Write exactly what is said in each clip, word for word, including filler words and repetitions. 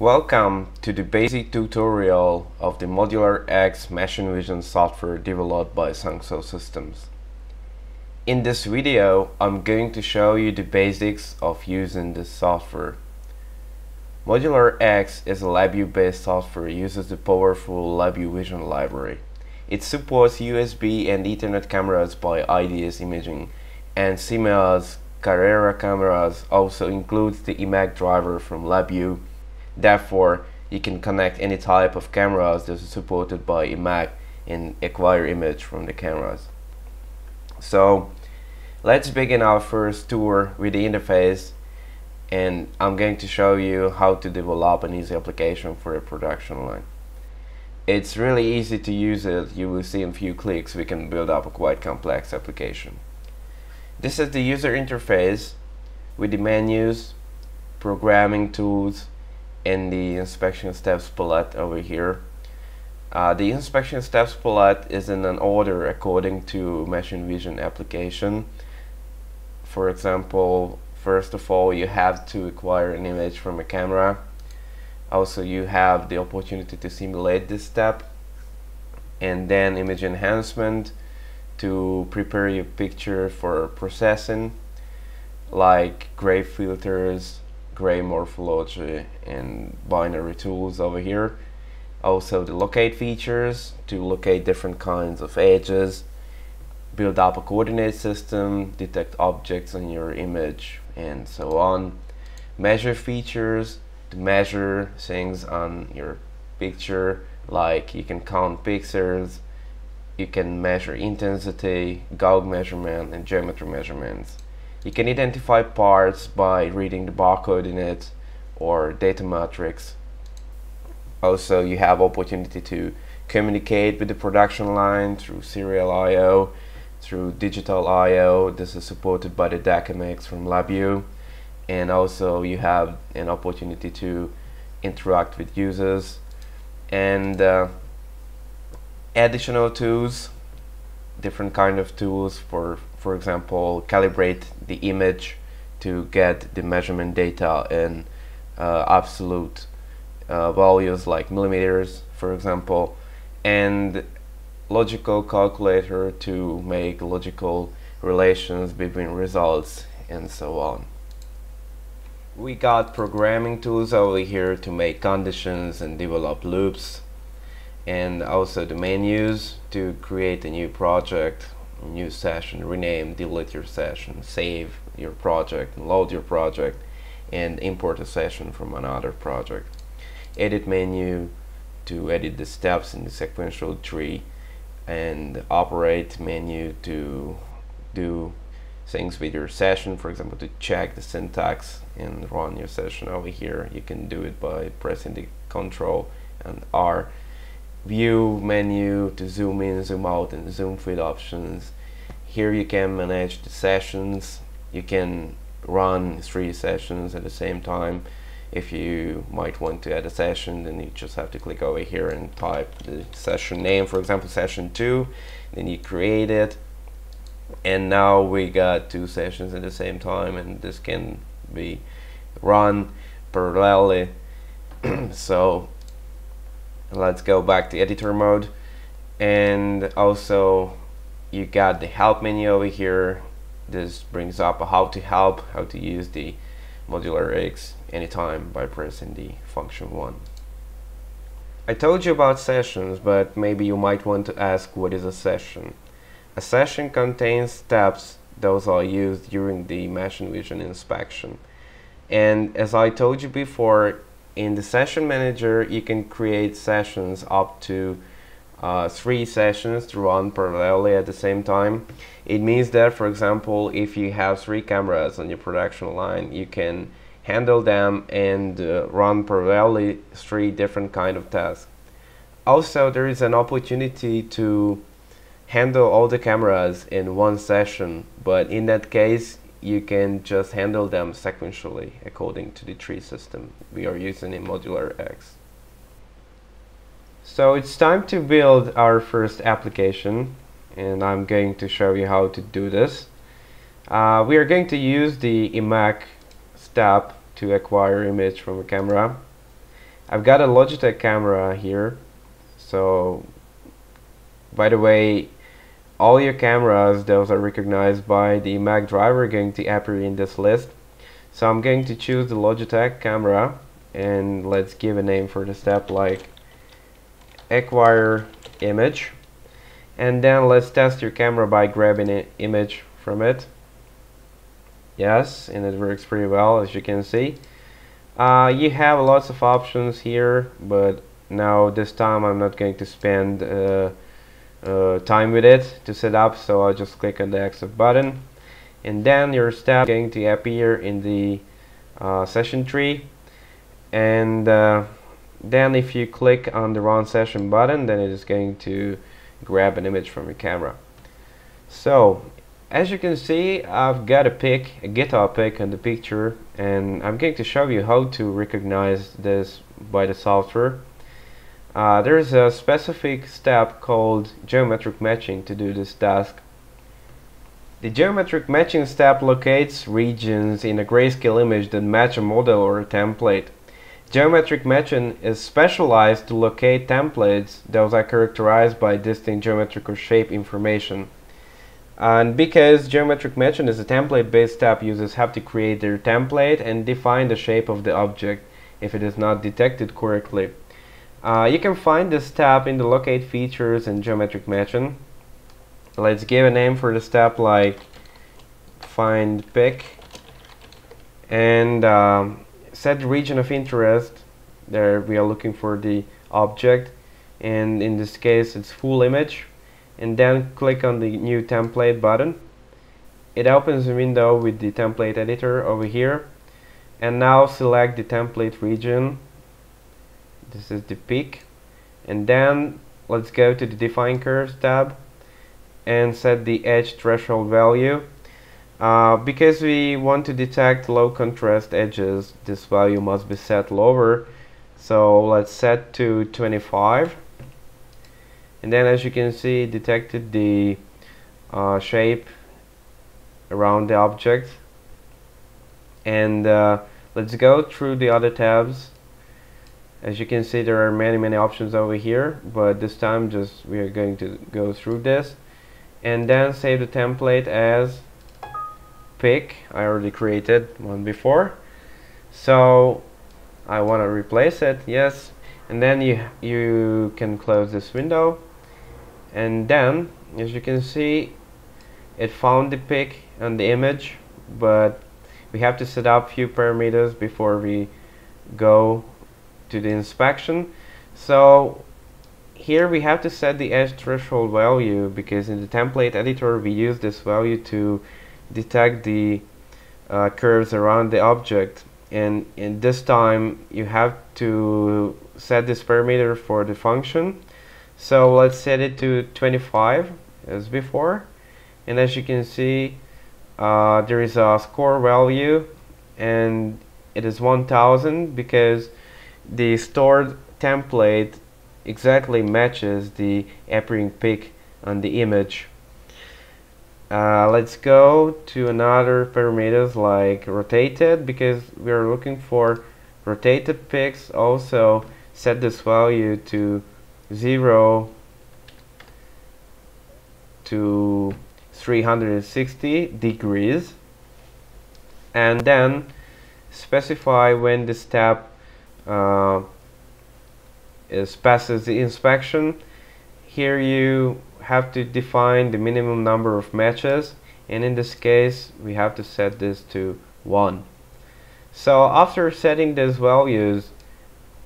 Welcome to the basic tutorial of the ModularX machine vision software developed by SANXO Systems. In this video, I'm going to show you the basics of using this software. ModularX is a LabVIEW based software, uses the powerful LabVIEw vision library. It supports U S B and Ethernet cameras by I D S Imaging, and Ximea Carrera cameras also includes the I M A Q driver from LabVIEw. Therefore, you can connect any type of cameras that is supported by I M A Q and acquire image from the cameras. So let's begin our first tour with the interface, and I'm going to show you how to develop an easy application for a production line. It's really easy to use it. You will see in few clicks we can build up a quite complex application. This is the user interface with the menus, programming tools, and the inspection steps palette over here. Uh, the inspection steps palette is in an order according to machine vision application. For example, first of all, you have to acquire an image from a camera. Also, you have the opportunity to simulate this step, and then image enhancement to prepare your picture for processing, like gray filters, gray morphology, and binary tools over here. Also the locate features to locate different kinds of edges, build up a coordinate system, detect objects on your image, and so on. Measure features to measure things on your picture, like you can count pixels, you can measure intensity, gauge measurement, and geometry measurements. You can identify parts by reading the barcode in it or data matrix. Also, you have opportunity to communicate with the production line through serial I O, through digital I O. This is supported by the D A Q m x from LabVIEW. And also you have an opportunity to interact with users. And uh, additional tools, different kind of tools for for example, calibrate the image to get the measurement data in uh, absolute uh, values like millimeters, for example, and logical calculator to make logical relations between results, and so on. We got programming tools over here to make conditions and develop loops, and also the menus to create a new project, new session, rename, delete your session, save your project, load your project, and import a session from another project. Edit menu to edit the steps in the sequential tree, and operate menu to do things with your session, for example, to check the syntax and run your session over here. You can do it by pressing the control and R. View menu to zoom in, zoom out, and zoom fit options. Here you can manage the sessions. You can run three sessions at the same time. If you might want to add a session, then you just have to click over here and type the session name, for example session two, then you create it, and now we got two sessions at the same time, and this can be run parallelly. So let's go back to editor mode, and also you got the help menu over here. This brings up how to help, how to use the ModularX anytime by pressing the function one. I told you about sessions, but maybe you might want to ask, what is a session? A session contains steps. Those are used during the machine vision inspection, and as I told you before, in the session manager you can create sessions up to uh, three sessions to run parallelly at the same time. It means that, for example, if you have three cameras on your production line, you can handle them and uh, run parallelly three different kind of tasks. Also, there is an opportunity to handle all the cameras in one session, but in that case you can just handle them sequentially according to the tree system we are using in ModularX. So it's time to build our first application, and I'm going to show you how to do this. Uh, we are going to use the I M A Q step to acquire image from a camera, I've got a Logitech camera here. So, by the way, all your cameras, those are recognized by the I M A Q driver, are going to appear in this list. So I'm going to choose the Logitech camera, and let's give a name for the step like acquire image, and then let's test your camera by grabbing an image from it. Yes, and it works pretty well, as you can see. Uh, you have lots of options here, but now this time I'm not going to spend uh, uh, time with it to set up, so I'll just click on the exit button, and then your step is going to appear in the uh, session tree. And uh, then if you click on the run session button, then it is going to grab an image from your camera. So as you can see, I've got a pick, a guitar pick on the picture, and I'm going to show you how to recognize this by the software. Uh, there is a specific step called geometric matching to do this task. The geometric matching step locates regions in a grayscale image that match a model or a template. Geometric matching is specialized to locate templates that are characterized by distinct geometric or shape information. And because geometric matching is a template-based step, users have to create their template and define the shape of the object if it is not detected correctly. Uh, you can find this step in the Locate Features and Geometric Matching. Let's give a name for the step like Find Pick, and um, set the region of interest. There we are looking for the object, and in this case it's full image, and then click on the new template button. It opens a window with the template editor over here, and now select the template region. This is the peak, and then let's go to the Define Curves tab and set the edge threshold value. Uh, because we want to detect low contrast edges, this value must be set lower, so let's set to twenty-five, and then as you can see, detected the uh, shape around the object. And uh, let's go through the other tabs. As you can see, there are many many options over here, but this time just we are going to go through this, and then save the template as pick. I already created one before, so I want to replace it. Yes, and then you you can close this window, and then as you can see, it found the pick on the image, but we have to set up few parameters before we go to the inspection. So here we have to set the edge threshold value, because in the template editor we use this value to detect the uh, curves around the object, and in this time you have to set this parameter for the function. So let's set it to twenty-five as before, and as you can see, uh, there is a score value, and it is one thousand because the stored template exactly matches the appearing peak on the image. Uh, let's go to another parameters like rotated, because we are looking for rotated peaks. Also set this value to zero to three hundred sixty degrees, and then specify when the step uh, is passes the inspection. Here you have to define the minimum number of matches, and in this case we have to set this to one. So after setting these values,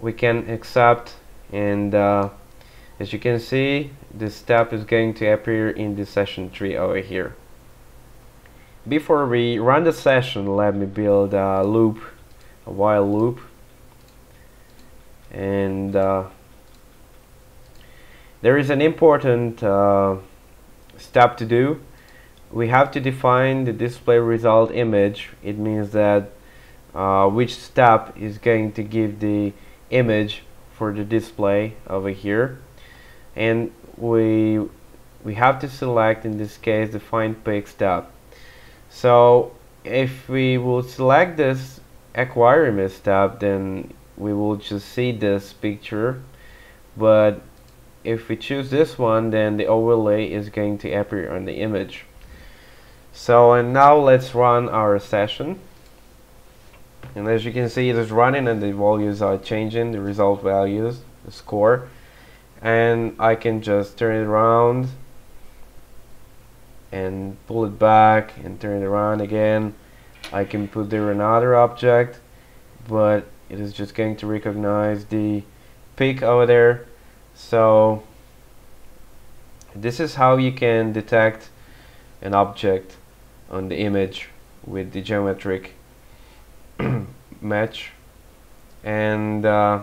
we can accept, and uh, as you can see, this step is going to appear in the session tree over here. Before we run the session, let me build a loop, a while loop, and uh, there is an important uh, step to do. We have to define the display result image. It means that uh, which step is going to give the image for the display over here, and we we have to select in this case the find pick step. So if we will select this acquire image step, then we will just see this picture. But if we choose this one, then the overlay is going to appear on the image. So, and now let's run our session. And as you can see, it is running and the values are changing, the result values, the score. And I can just turn it around and pull it back and turn it around again. I can put there another object, but it is just going to recognize the peak over there. So this is how you can detect an object on the image with the geometric match. And uh,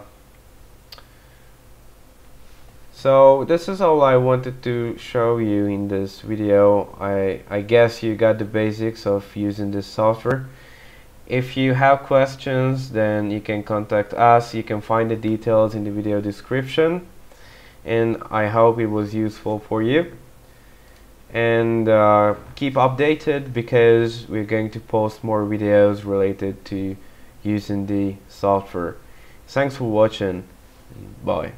so this is all I wanted to show you in this video. I, I guess you got the basics of using this software. If you have questions, then you can contact us. You can find the details in the video description. And I hope it was useful for you. And uh, keep updated, because we're going to post more videos related to using the software. Thanks for watching. Bye.